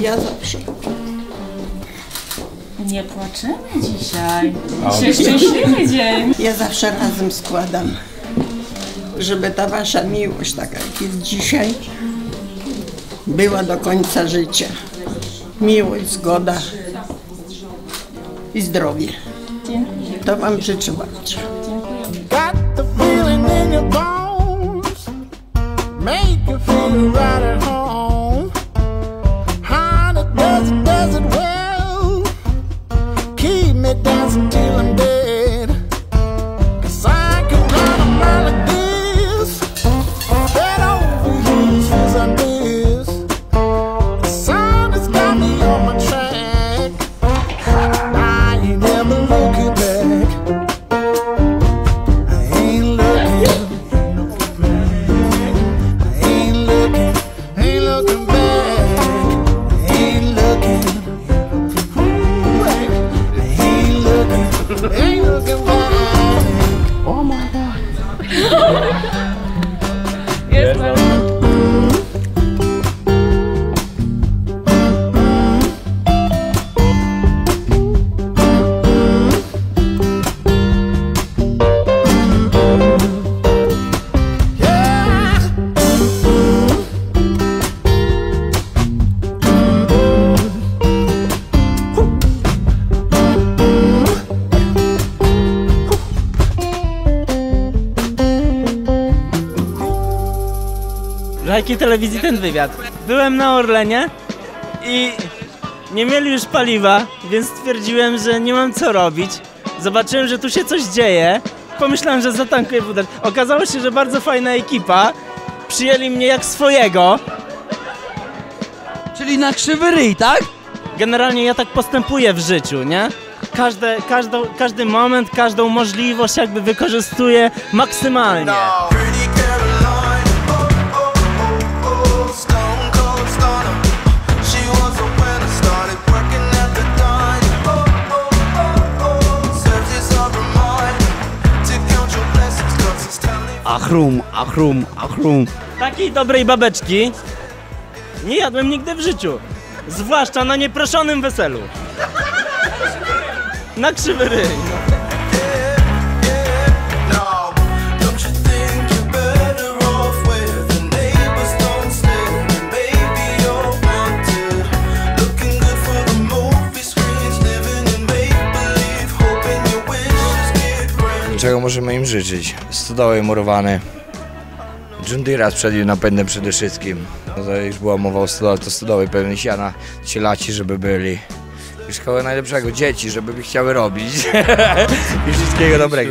Ja zawsze. Nie płaczymy dzisiaj. Dzisiaj szczęśliwy dzień. Ja zawsze razem składam, żeby ta wasza miłość, taka jak jest dzisiaj, była do końca życia. Miłość, zgoda i zdrowie. To wam życzę bardzo. Oh my God. Yes, ma'am. Jakiej telewizji ten wywiad? Byłem na Orlenie i nie mieli już paliwa, więc stwierdziłem, że nie mam co robić. Zobaczyłem, że tu się coś dzieje. Pomyślałem, że zatankuję budę. Okazało się, że bardzo fajna ekipa. Przyjęli mnie jak swojego. Czyli na krzywy ryj, tak? Generalnie ja tak postępuję w życiu, nie? Każdy moment, każdą możliwość jakby wykorzystuję maksymalnie. No. Achrum, achrum, achrum. Takiej dobrej babeczki nie jadłem nigdy w życiu. Zwłaszcza na nieproszonym weselu. Na krzywy ryj. Czego możemy im życzyć? Stodoły murowane, Dżundyra z przednim napędem przede wszystkim. No jak już była mowa o stodole, to stodoły pełne siana, cielaci, żeby byli. I szkołę najlepszego, dzieci, żeby chciały robić. I wszystkiego dobrego.